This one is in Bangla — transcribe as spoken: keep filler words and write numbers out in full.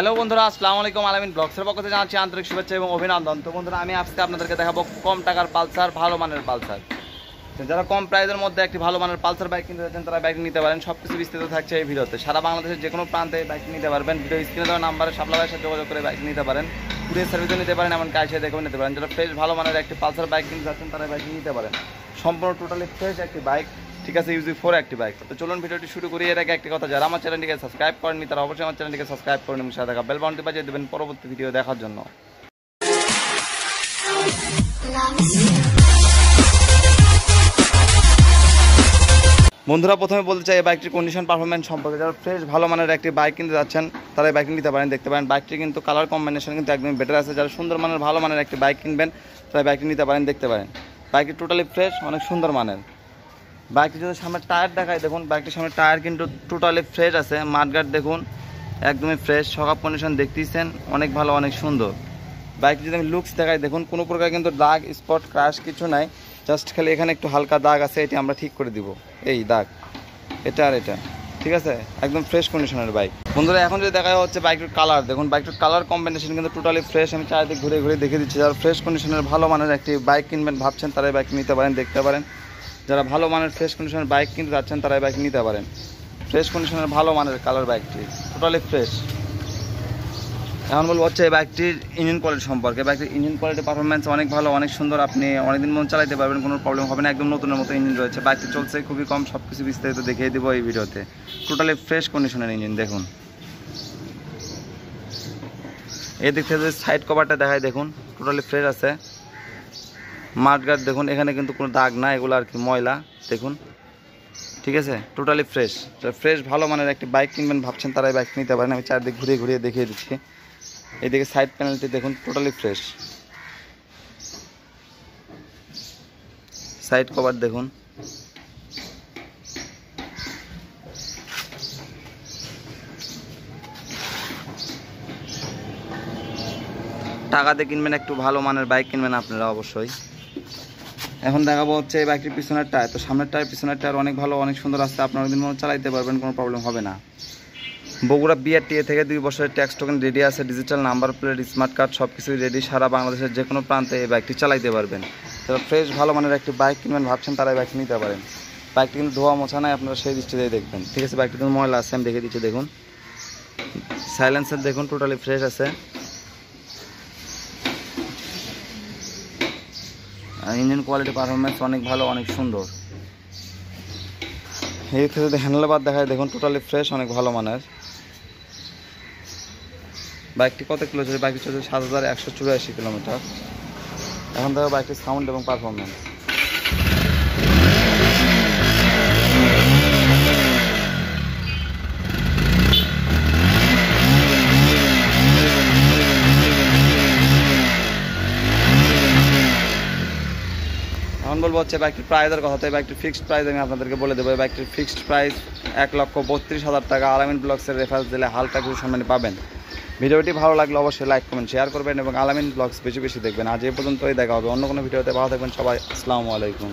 हेलो बंधुरा अस्सलाम वालेकुम आलामीन ब्लॉग्सर पक्ष से जानाচ্ছি आंतरिक शुभेच्छा और अभिनंदन। तो बंधुरा आमी आजके आपनादेरके देखाबो कम टाकार पालसार भालो मानेर पालसार। যারা কম প্রাইজের মধ্যে একটি ভালো মানের পালসার বাইক কিনতে চান তারা বাইক নিতে পারেন। সবকিছু বিস্তারিত থাকছে এই ভিডিওতে। সারা বাংলাদেশের যে কোনো প্রান্তে বাইক নিতে পারবেন। ভিডিও স্ক্রিনে দেওয়া নম্বরে সাবলাভাইয়ের সাথে যোগাযোগ করে বাইক নিতে পারেন। কুরিয়ার সার্ভিসও নিতে পারেন, এমন কাছে দেখেও নিতে পারেন। যারা ফ্রেশ ভালো মানের একটি পালসার বাইক কিনতে চাচ্ছেন তারা বাইক নিতে পারেন। সম্পূর্ণ টোটালি ফ্রেশ একটি বাইক, ঠিক আছে, ইউজি ফোর একটি বাইক। তো চলুন ভিডিওটি শুরু করি। এর আগে একটি কথা, যারা আমার চ্যানেলটিকে সাবস্ক্রাইব করেননি তারা অবশ্যই আমার চ্যানেলটিকে সাবস্ক্রাইব করুন এবং সাথে থাকা বেল বাটনটি বাজিয়ে দেবেন পরবর্তী ভিডিও দেখার জন্য। বন্ধুরা প্রথমে বলতে চাই এই বাইকটির কন্ডিশন পারফরম্যান্স সম্পর্কে। যারা ফ্রেশ ভালো মানের একটি বাইক কিনতে যাচ্ছেন তারা এই বাইক নিতে পারেন। দেখতে পারেন বাইকটি কিন্তু কালার কম্বিনেশন কিন্তু একদম বেটার আছে। যারা সুন্দর মানের ভালো মানের একটি বাইক কিনবেন তারা বাইকটি নিতে পারেন। দেখতে পারেন বাইকটি টোটালি ফ্রেশ, অনেক সুন্দর মানের। বাইকটির যদি সামনে টায়ার দেখায়, দেখুন বাইকটির সামনে টায়ার কিন্তু টোটালি ফ্রেশ আছে। মাঠঘাট দেখুন একদমই ফ্রেশ, সকাপ কন্ডিশন দেখতেইছেন, অনেক ভালো, অনেক সুন্দর। বাইকটি যদি আমি লুকস দেখাই, দেখুন কোনো প্রকার কিন্তু দাগ স্পট ক্রাশ কিছু নাই। জাস্ট খালি এখানে একটু হালকা দাগ আছে, এটি আমরা ঠিক করে দিব। এই দাগ এটা আর এটা, ঠিক আছে, একদম ফ্রেশ কন্ডিশনের বাইক। বন্ধুরা এখন যদি দেখা হচ্ছে বাইকটির কালার, দেখুন বাইকটির কালার কম্বিনেশন কিন্তু টোটালি ফ্রেশ। আমি চারিদিক ঘুরে ঘুরে দেখে দিচ্ছি। যারা ফ্রেশ কন্ডিশনের ভালো মানের একটি বাইক কিনবেন ভাবছেন তারা এই বাইক নিতে পারেন। দেখতে পারেন যারা ভালো মানের ফ্রেশ কন্ডিশনের বাইক কিনতে যাচ্ছেন তারা এই বাইক নিতে পারেন। ফ্রেশ কন্ডিশনের ভালো মানের কালার বাইকটি টোটালি ফ্রেশ। এখন বলবো হচ্ছে এই বাইকটির ইঞ্জিন কোয়ালিটি সম্পর্কে। বাইকটির ইঞ্জিন কোয়ালিটি পারফরমেন্স অনেক ভালো, অনেক সুন্দর। আপনি অনেকদিন মন চালাতে পারবেন, কোনো প্রবলেম হবে না, একদম নতুনের মতো ইঞ্জিন রয়েছে। বাইকটি চলছে খুবই কম। সব কিছু বিস্তারিত দেখিয়ে দেবো এই ভিডিওতে। টোটালি ফ্রেশ কন্ডিশনের ইঞ্জিন দেখুন। এই দিক থেকে সাইড কভারটা দেখায়, দেখুন টোটালি ফ্রেশ আছে। মাঠঘাট দেখুন এখানে কিন্তু কোনো দাগ না, এগুলো আর কি ময়লা দেখুন, ঠিক আছে, টোটালি ফ্রেশ। যারা ফ্রেশ ভালো মানের একটি বাইক কিনবেন ভাবছেন তারাই বাইক নিতে পারেন। আমি চারদিক ঘুরিয়ে ঘুরিয়ে দেখিয়ে দিচ্ছি। এইদিকে সাইড প্যানেলটি দেখুন টোটালি ফ্রেশ। সাইড কভার দেখুন, টাকাতে কিনবেন, একটু ভালো মানের বাইক কিনবেন আপনারা অবশ্যই। এখন দেখাবো হচ্ছে এই বাইকটির পিছনের টায়ার। তো সামনের টায়ার পিছনের টায়ার অনেক ভালো, অনেক সুন্দর রাস্তা। আপনারা দিন মতো চালাইতে পারবেন, কোনো প্রবলেম হবে না। বগুড়া বিআরটিএ থেকে দুই বছরের ট্যাক্স টোকেন রেডি আছে। Digital number plate, smart card সব কিছুই রেডি। সারা বাংলাদেশের যে কোনো প্রান্তে এই বাইকটি চালাইতে পারবেন। যারা ফ্রেশ ভালো মানের একটি বাইক কিনবেন ভাবছেন তারা এই বাইক নিতে পারেন। বাইকটি কিন্তু ধোয়া মোছা নাই, আপনারা সেই দৃষ্টিতে দেখবেন, ঠিক আছে। বাইকটি কিন্তু ময়লা আছে, আমি দেখে দিচ্ছি দেখুন। সাইলেন্সার দেখুন টোটালি ফ্রেশ আছে। ইঞ্জিন কোয়ালিটি পারফরমেন্স অনেক ভালো, অনেক সুন্দর। এই ক্ষেত্রে যদি হ্যান্ডেলবার দেখায়, দেখুন টোটালি ফ্রেশ, অনেক ভালো মানের। বাইকটি কত কিলো চলছে? বাইকটি চলছে সাত হাজার একশো চুরাশি কিলোমিটার। এখন দেখো বাইকটির সাউন্ড এবং পারফরমেন্স। এখন বলবো হচ্ছে বাইকটির প্রাইজের কথা। তো এই বাইকটির ফিক্সড প্রাইস আমি আপনাদেরকে বলে দেবো। এই বাইকটির ফিক্সড প্রাইস এক লক্ষ বত্রিশ হাজার টাকা। আলামিন ব্লগসের রেফারেন্স দিলে হালকা কিছু সম্মানে পাবেন। ভিডিওটি ভালো লাগলে অবশ্যই লাইক কমেন্ট শেয়ার করবেন এবং আলামিন ব্লগস বেশি বেশি দেখবেন। আজ এই পর্যন্তই, দেখা হবে অন্য কোনো ভিডিওতে। ভালো থাকবেন সবাই, আসসালামু আলাইকুম।